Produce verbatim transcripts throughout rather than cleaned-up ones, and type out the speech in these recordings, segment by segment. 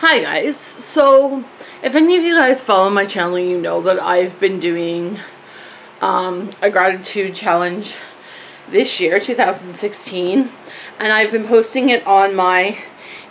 Hi guys, so if any of you guys follow my channel, you know that I've been doing um, a gratitude challenge this year, two thousand sixteen, and I've been posting it on my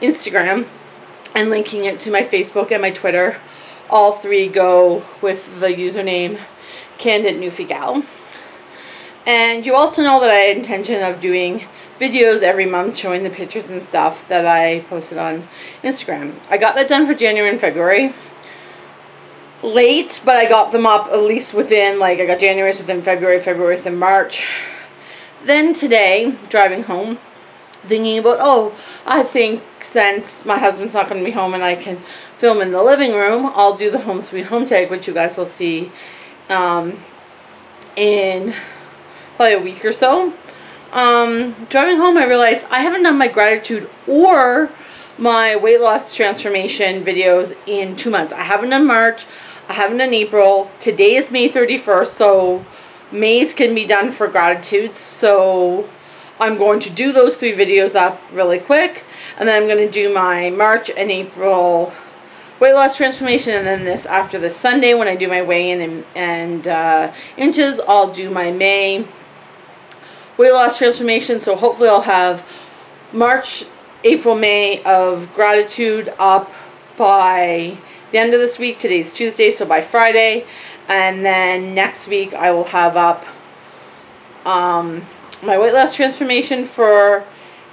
Instagram and linking it to my Facebook and my Twitter. All three go with the username Candid Newfie Gal. And you also know that I had intention of doing videos every month showing the pictures and stuff that I posted on Instagram. I got that done for January and February. Late, but I got them up at least within, like, I got January's within February, February's within March. Then today, driving home, thinking about, oh, I think since my husband's not going to be home and I can film in the living room, I'll do the Home Sweet Home tag, which you guys will see um, in probably a week or so. Um, driving home, I realized I haven't done my gratitude or my weight loss transformation videos in two months. I haven't done March. I haven't done April. Today is May thirty-first, so May's can be done for gratitude. So I'm going to do those three videos up really quick. And then I'm going to do my March and April weight loss transformation. And then this after this Sunday when I do my weigh-in and, and uh, inches, I'll do my May weight loss transformation, so hopefully I'll have March, April, May of gratitude up by the end of this week. Today's Tuesday, so by Friday, and then next week I will have up um, my weight loss transformation for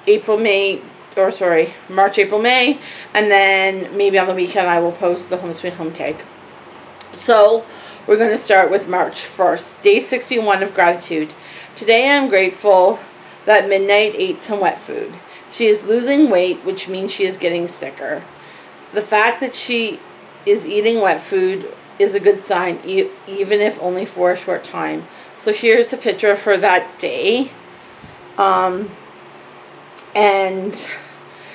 April, May, or sorry, March, April, May, and then maybe on the weekend I will post the Home Sweet Home tag. So we're going to start with March first, day sixty-one of gratitude. Today I'm grateful that Midnight ate some wet food. She is losing weight, which means she is getting sicker. The fact that she is eating wet food is a good sign, e even if only for a short time. So here's a picture of her that day. Um, and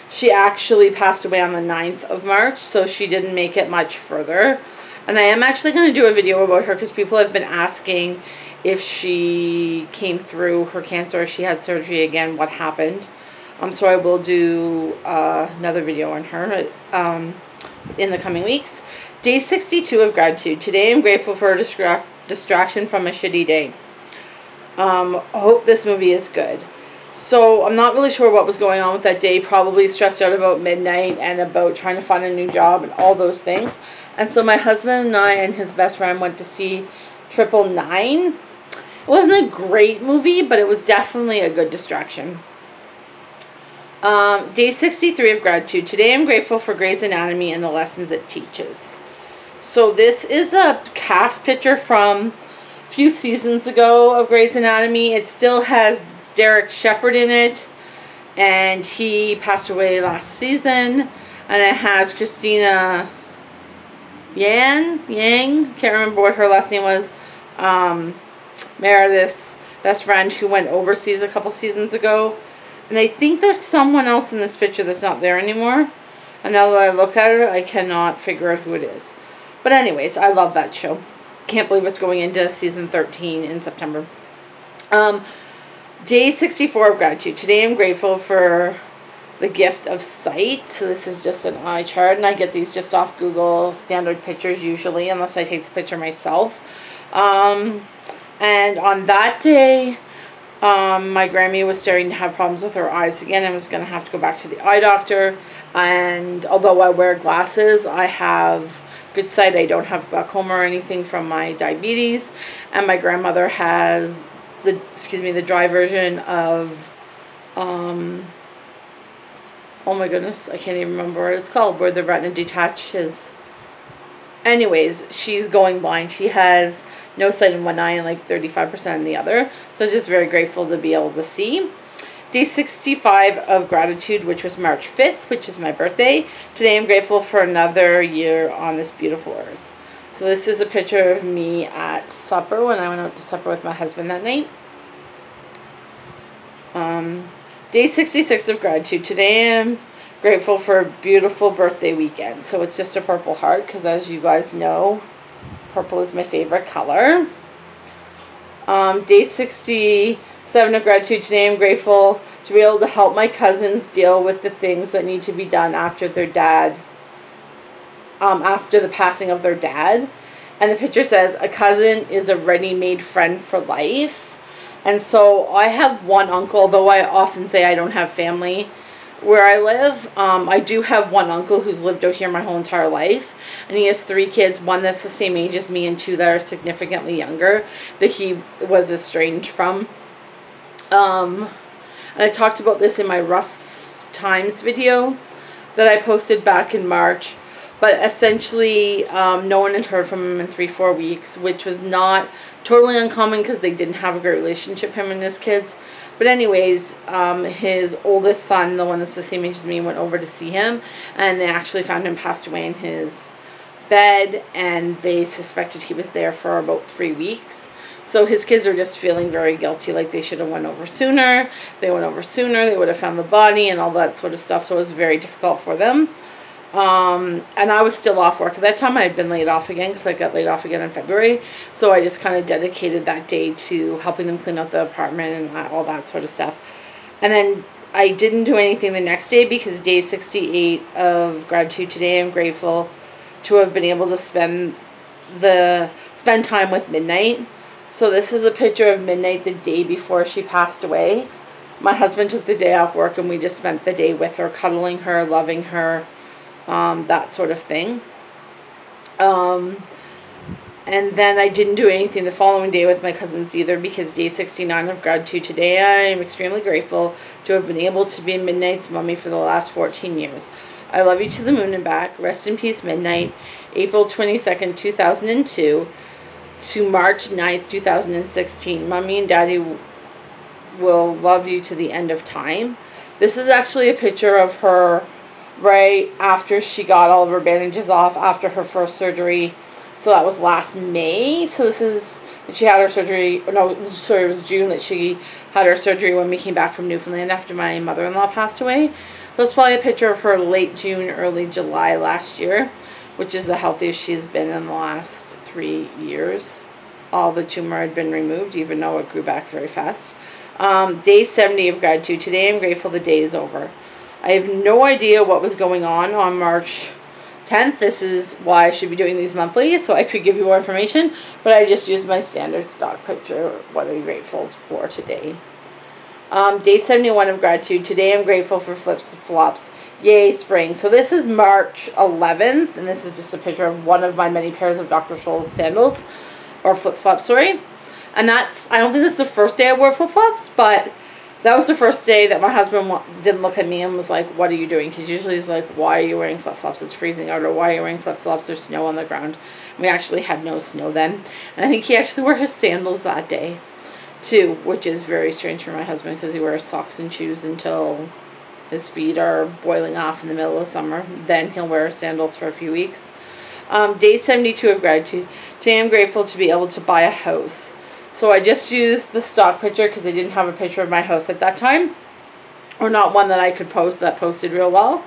she actually passed away on the ninth of March, so she didn't make it much further. And I am actually going to do a video about her because people have been asking if she came through her cancer, if she had surgery again, what happened. Um, so I will do uh, another video on her um, in the coming weeks. Day sixty-two of gratitude. Today I'm grateful for a distra distraction from a shitty day. Um, hope this movie is good. So I'm not really sure what was going on with that day. Probably stressed out about Midnight and about trying to find a new job and all those things. And so my husband and I and his best friend went to see Triple Nine. It wasn't a great movie, but it was definitely a good distraction. Um, day sixty-three of gratitude. Today I'm grateful for Grey's Anatomy and the lessons it teaches. So this is a cast picture from a few seasons ago of Grey's Anatomy. It still has Derek Shepherd in it, and he passed away last season. And it has Christina Yang, Yang, can't remember what her last name was, um, Meredith's best friend who went overseas a couple seasons ago. And I think there's someone else in this picture that's not there anymore. And now that I look at it, I cannot figure out who it is. But anyways, I love that show. Can't believe it's going into season thirteen in September. Um, day sixty-four of gratitude. Today I'm grateful for the gift of sight. So this is just an eye chart, and I get these just off Google standard pictures usually, unless I take the picture myself. Um, and on that day, um, my Grammy was starting to have problems with her eyes again and was going to have to go back to the eye doctor. And although I wear glasses, I have good sight. I don't have glaucoma or anything from my diabetes. And my grandmother has the, excuse me, the dry version of, um, oh my goodness, I can't even remember what it's called, where the retina detaches. Anyways, she's going blind. She has no sight in one eye and like thirty-five percent in the other. So I'm just very grateful to be able to see. Day sixty-five of gratitude, which was March fifth, which is my birthday. Today I'm grateful for another year on this beautiful earth. So this is a picture of me at supper when I went out to supper with my husband that night. Um... Day sixty-six of gratitude. Today I'm grateful for a beautiful birthday weekend. So it's just a purple heart because, as you guys know, purple is my favorite color. Um, day sixty-seven of gratitude. Today I'm grateful to be able to help my cousins deal with the things that need to be done after their dad um, after the passing of their dad. And the picture says, a cousin is a ready-made friend for life. And so I have one uncle, though I often say I don't have family where I live. Um, I do have one uncle who's lived out here my whole entire life. And he has three kids, one that's the same age as me and two that are significantly younger that he was estranged from. Um, and I talked about this in my Rough Times video that I posted back in March. But essentially, um, no one had heard from him in three, four weeks, which was not totally uncommon because they didn't have a great relationship, him and his kids. But anyways, um, his oldest son, the one that's the same age as me, went over to see him. And they actually found him passed away in his bed, and they suspected he was there for about three weeks. So his kids are just feeling very guilty, like they should have went over sooner. They went over sooner. They would have found the body and all that sort of stuff. So it was very difficult for them. Um, and I was still off work at that time. I had been laid off again because I got laid off again in February. So I just kind of dedicated that day to helping them clean out the apartment and all that sort of stuff. And then I didn't do anything the next day because day sixty-eight of gratitude today, I'm grateful to have been able to spend the spend time with Midnight. So this is a picture of Midnight the day before she passed away. My husband took the day off work and we just spent the day with her, cuddling her, loving her. Um, that sort of thing. Um, and then I didn't do anything the following day with my cousins either because day sixty-nine of gratitude today, I am extremely grateful to have been able to be Midnight's mummy for the last fourteen years. I love you to the moon and back. Rest in peace, Midnight. April twenty-second, two thousand two to March ninth, two thousand sixteen. Mummy and Daddy will love you to the end of time. This is actually a picture of her right after she got all of her bandages off after her first surgery. So that was last May. So this is, she had her surgery, no, sorry, it was June that she had her surgery when we came back from Newfoundland after my mother-in-law passed away. So it's probably a picture of her late June, early July last year, which is the healthiest she's been in the last three years. All the tumor had been removed, even though it grew back very fast. Um, day seventy of gratitude. Today I'm grateful the day is over. I have no idea what was going on on March tenth. This is why I should be doing these monthly, so I could give you more information. But I just used my standard stock picture, what I'm grateful for today. Um, day seventy-one of gratitude. Today I'm grateful for flips and flops. Yay, spring. So this is March eleventh, and this is just a picture of one of my many pairs of Doctor Scholl's sandals, or flip-flops, sorry. And that's, I don't think this is the first day I wore flip-flops, but that was the first day that my husband didn't look at me and was like, what are you doing? Because usually he's like, why are you wearing flip-flops? It's freezing out. Or why are you wearing flip-flops? There's snow on the ground. And we actually had no snow then. And I think he actually wore his sandals that day too, which is very strange for my husband because he wears socks and shoes until his feet are boiling off in the middle of summer. Then he'll wear sandals for a few weeks. Um, day seventy-two of gratitude. Today I'm grateful to be able to buy a house. So I just used the stock picture because I didn't have a picture of my house at that time. Or not one that I could post that posted real well.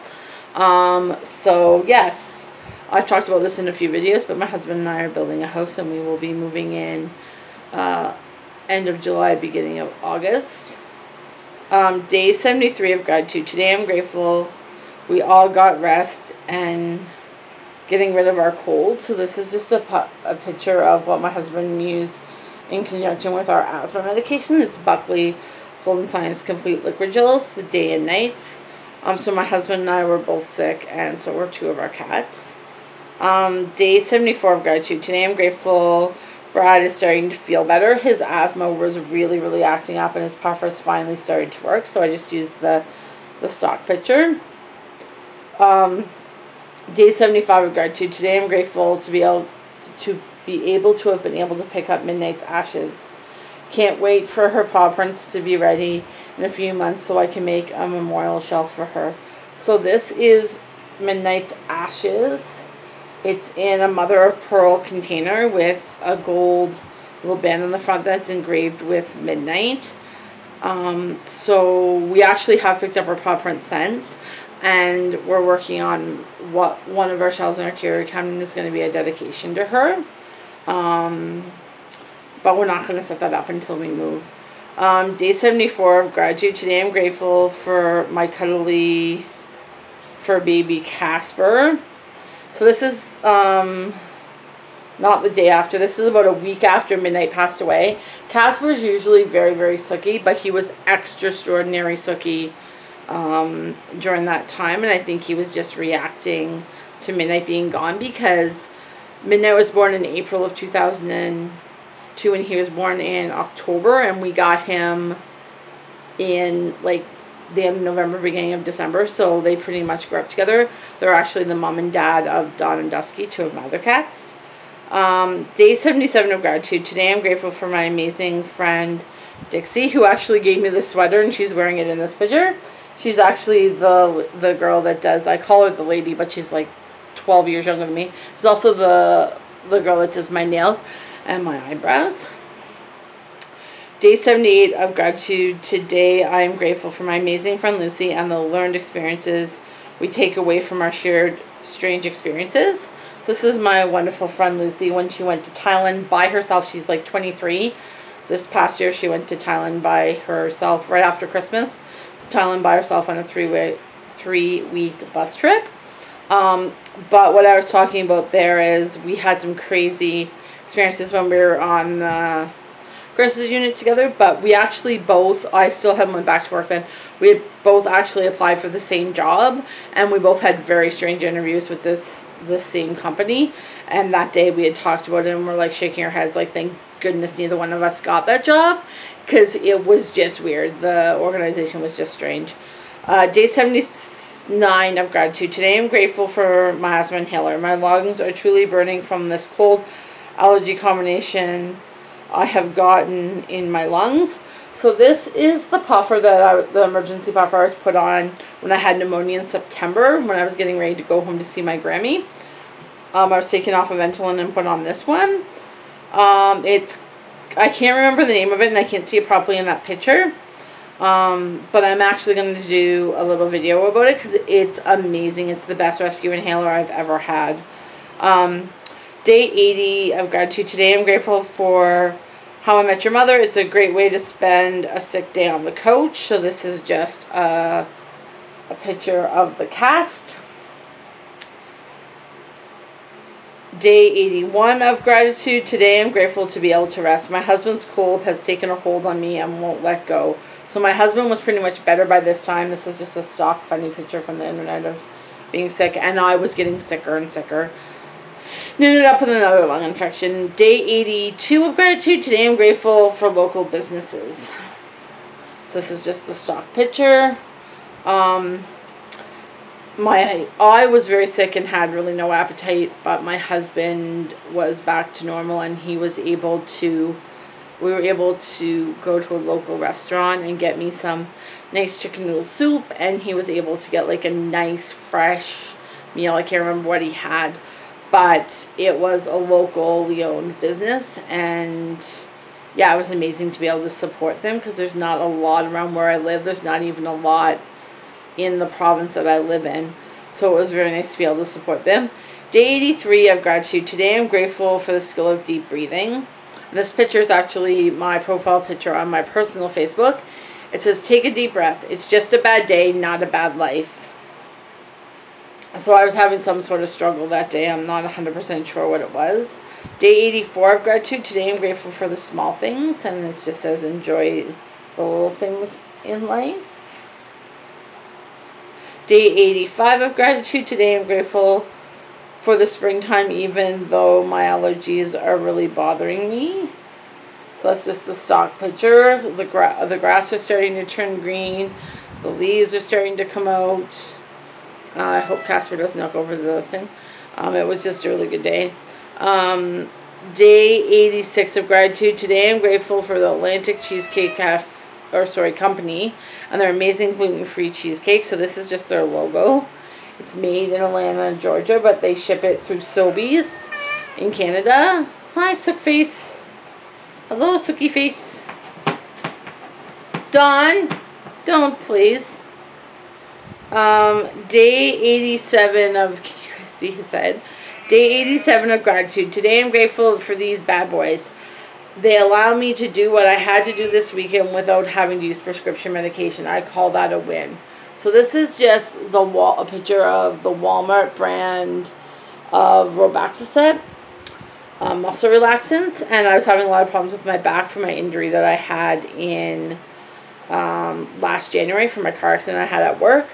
Um, so yes, I've talked about this in a few videos, but my husband and I are building a house and we will be moving in uh, end of July, beginning of August. Um, day seventy-three of gratitude. Today I'm grateful we all got rest and getting rid of our cold. So this is just a, a picture of what my husband used in conjunction with our asthma medication. It's Buckley Golden Science Complete Liquid Gels, the day and nights. Um, so my husband and I were both sick, and so were two of our cats. Um, day seventy-four of gratitude. Today I'm grateful Brad is starting to feel better. His asthma was really, really acting up, and his puffers finally started to work, so I just used the, the stock picture. Um, day seventy-five of gratitude. Today I'm grateful to be able to, to be able to have been able to pick up Midnight's ashes. Can't wait for her paw prints to be ready in a few months so I can make a memorial shelf for her. So this is Midnight's ashes. It's in a mother of pearl container with a gold little band on the front that's engraved with Midnight. Um, so we actually have picked up her paw print since, and we're working on what one of our shelves in our curio cabinet is going to be a dedication to her. Um, but we're not going to set that up until we move. Um, day seventy-four of gratitude. Today I'm grateful for my cuddly fur baby Casper. So this is um, not the day after. This is about a week after Midnight passed away. Casper's usually very, very sooky, but he was extra extraordinary sooky um, during that time. And I think he was just reacting to Midnight being gone, because Midnight was born in April of two thousand two and he was born in October, and we got him in like the end of November, beginning of December, so they pretty much grew up together. They're actually the mom and dad of Dawn and Dusky, two of my other cats. Um, day seventy-seven of gratitude. Today I'm grateful for my amazing friend Dixie, who actually gave me this sweater, and she's wearing it in this picture. She's actually the the girl that does, I call her the lady, but she's like twelve years younger than me. She's also the the girl that does my nails and my eyebrows. Day seventy-eight of gratitude. Today I am grateful for my amazing friend Lucy and the learned experiences we take away from our shared strange experiences. So this is my wonderful friend Lucy. When she went to Thailand by herself, she's like twenty-three. This past year she went to Thailand by herself right after Christmas. Thailand by herself on a three-way, three-week bus trip. Um, but what I was talking about there is we had some crazy experiences when we were on the Chris's unit together, but we actually both, I still haven't went back to work then, we had both actually applied for the same job, and we both had very strange interviews with this, this same company, and that day we had talked about it, and we're like shaking our heads like, thank goodness neither one of us got that job, because it was just weird. The organization was just strange. Uh, day seventy-nine of gratitude. Today I'm grateful for my asthma inhaler. My lungs are truly burning from this cold allergy combination I have gotten in my lungs. So this is the puffer that I, the emergency puffer I was put on when I had pneumonia in September when I was getting ready to go home to see my Grammy. Um, I was taken off of Ventolin and put on this one. Um, it's, I can't remember the name of it and I can't see it properly in that picture. Um, but I'm actually going to do a little video about it because it's amazing. It's the best rescue inhaler I've ever had. Um, Day eighty of gratitude. Today I'm grateful for How I Met Your Mother. It's a great way to spend a sick day on the couch. So this is just a, a picture of the cast. Day eighty-one of gratitude. Today I'm grateful to be able to rest. My husband's cold has taken a hold on me and won't let go. So my husband was pretty much better by this time. This is just a stock funny picture from the internet of being sick, and I was getting sicker and sicker. Ended up with another lung infection. Day eighty-two of gratitude. Today I'm grateful for local businesses. So this is just the stock picture. Um, my I was very sick and had really no appetite, but my husband was back to normal and he was able to, we were able to go to a local restaurant and get me some nice chicken noodle soup, and he was able to get like a nice fresh meal. I can't remember what he had, but it was a locally owned business, and yeah, it was amazing to be able to support them because there's not a lot around where I live. There's not even a lot in the province that I live in. So it was very nice to be able to support them. Day eighty-three of gratitude. Today I'm grateful for the skill of deep breathing. And this picture is actually my profile picture on my personal Facebook. It says, take a deep breath. It's just a bad day, not a bad life. So I was having some sort of struggle that day. I'm not one hundred percent sure what it was. Day eighty-four of gratitude. Today I'm grateful for the small things. And it just says enjoy the little things in life. Day eighty-five of gratitude. Today I'm grateful for the springtime, even though my allergies are really bothering me. So that's just the stock picture. The, gra the grass is starting to turn green. The leaves are starting to come out. Uh, I hope Casper doesn't knock over the thing. Um, it was just a really good day. Um, day eighty-six of gratitude. Today I'm grateful for the Atlantic Cheesecake Caf or sorry, Company and their amazing gluten-free cheesecake. So this is just their logo. It's made in Atlanta, Georgia, but they ship it through Sobeys in Canada. Hi, Sook Face. Hello, Sookie Face. Dawn, don't please. Um, day eighty-seven of, can you guys see his head? Day eighty-seven of gratitude. Today I'm grateful for these bad boys. They allow me to do what I had to do this weekend without having to use prescription medication. I call that a win. So this is just the wall, a picture of the Walmart brand of Robaxacet, um, muscle relaxants, and I was having a lot of problems with my back from my injury that I had in um, last January from my car accident I had at work.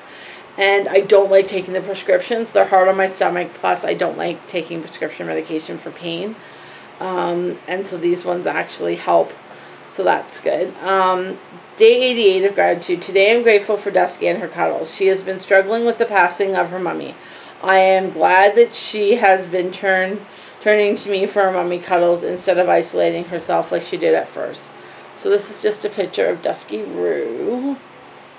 And I don't like taking the prescriptions. They're hard on my stomach, plus I don't like taking prescription medication for pain. Um, and so these ones actually help, so that's good. Um, day eighty-eight of gratitude. Today I'm grateful for Dusky and her cuddles. She has been struggling with the passing of her mummy. I am glad that she has been turn, turning to me for her mummy cuddles instead of isolating herself like she did at first. So this is just a picture of Dusky Roo,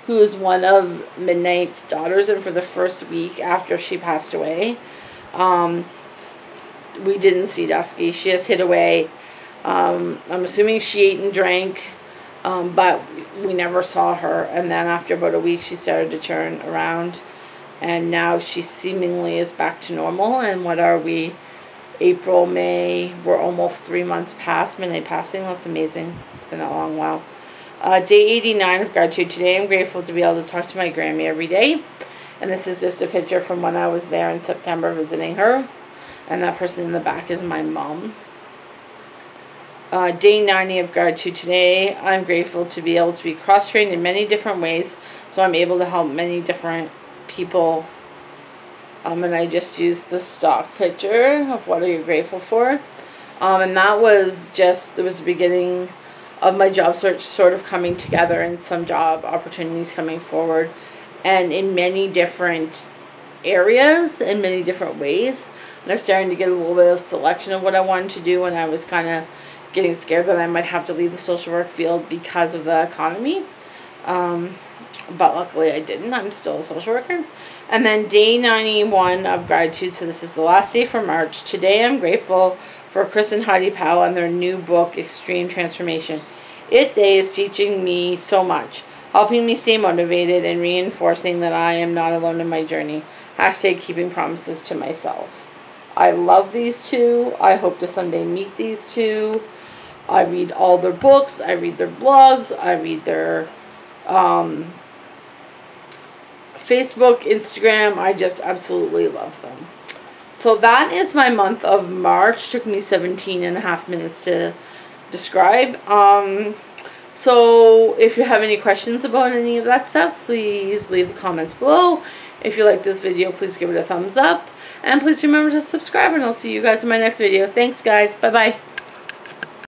who is one of Midnight's daughters, and for the first week after she passed away, um, we didn't see Dusky. She has hid away. Um, I'm assuming she ate and drank, um, but we never saw her. And then after about a week, she started to turn around, and now she seemingly is back to normal. And what are we? April, May, we're almost three months past Midnight passing. That's amazing. It's been a long while. Uh, day eighty-nine of gratitude. Today I'm grateful to be able to talk to my Grammy every day. And this is just a picture from when I was there in September visiting her. And that person in the back is my mom. Uh, day ninety of gratitude. Today I'm grateful to be able to be cross-trained in many different ways. So I'm able to help many different people. Um, and I just used the stock picture of what are you grateful for. Um, and that was just, it was the beginning of my job search sort of coming together, and some job opportunities coming forward, and in many different areas, in many different ways. And I'm starting to get a little bit of selection of what I wanted to do, and I was kind of getting scared that I might have to leave the social work field because of the economy. Um, but luckily I didn't. I'm still a social worker. And then day ninety-one of gratitude. So this is the last day for March. Today I'm grateful for Chris and Heidi Powell and their new book, Extreme Transformation. It they is teaching me so much, helping me stay motivated and reinforcing that I am not alone in my journey. Hashtag keeping promises to myself. I love these two. I hope to someday meet these two. I read all their books. I read their blogs. I read their um, Facebook, Instagram. I just absolutely love them. So that is my month of March. Took me seventeen and a half minutes to describe. Um, so if you have any questions about any of that stuff, please leave the comments below. If you like this video, please give it a thumbs up. And please remember to subscribe, and I'll see you guys in my next video. Thanks, guys. Bye-bye.